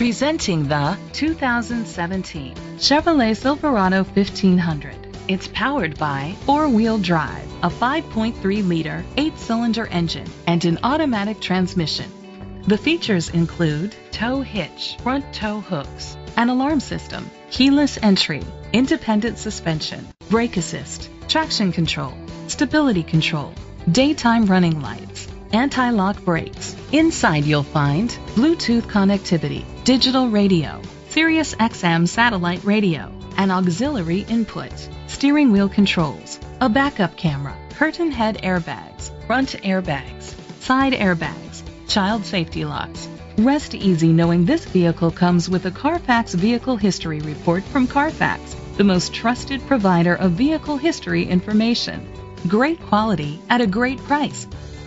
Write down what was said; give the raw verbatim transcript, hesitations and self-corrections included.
Presenting the two thousand seventeen Chevrolet Silverado fifteen hundred. It's powered by four-wheel drive, a five point three liter, eight-cylinder engine, and an automatic transmission. The features include tow hitch, front tow hooks, an alarm system, keyless entry, independent suspension, brake assist, traction control, stability control, daytime running lights, anti-lock brakes. Inside you'll find Bluetooth connectivity, digital radio, Sirius X M satellite radio, an auxiliary input, steering wheel controls, a backup camera, curtain head airbags, front airbags, side airbags, child safety locks. Rest easy knowing this vehicle comes with a Carfax Vehicle History Report from Carfax, the most trusted provider of vehicle history information. Great quality at a great price.